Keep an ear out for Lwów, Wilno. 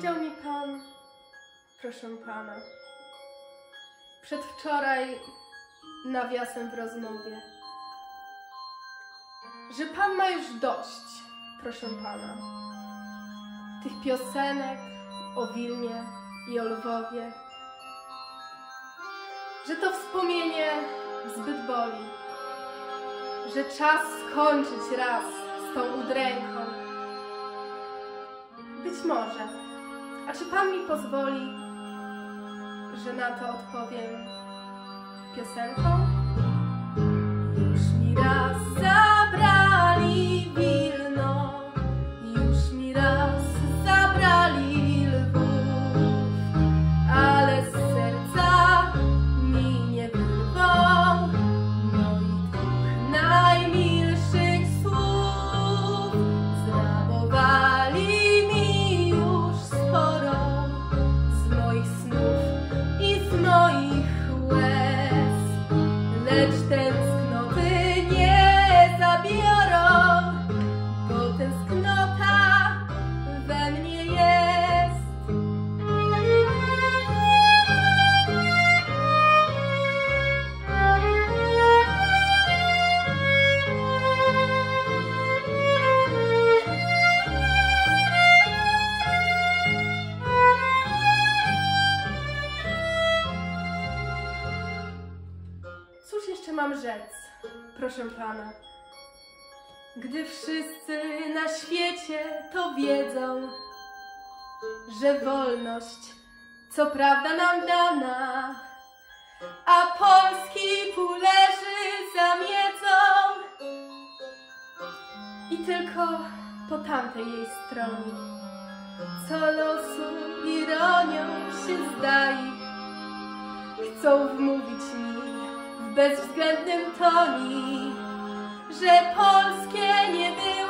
Powiedział mi Pan, proszę Pana, przedwczoraj nawiasem w rozmowie, że Pan ma już dość, proszę Pana, tych piosenek o Wilnie i o Lwowie, że to wspomnienie zbyt boli, że czas skończyć raz z tą udręką. Być może, a czy Pan mi pozwoli, że na to odpowiem piosenką? Już mi raz zabrali Wilno, już mi raz zabrali Lwów, ale z serca mi nie wyrwał moich dwóch najmilszych słów. Zrabowali mi już sporo z moich snów i z moich łez, lecz tęsknoty nie zabiorą, bo tęsknota we mnie jest. Cóż jeszcze mam rzec, proszę Pana, gdy wszyscy na świecie to wiedzą, że wolność co prawda nam dana, a Polski pulerzy za miedzą. I tylko po tamtej jej stronie, co losu ironią się zdali, chcą wmówić mi w bezwzględnym toni, że polskie nie było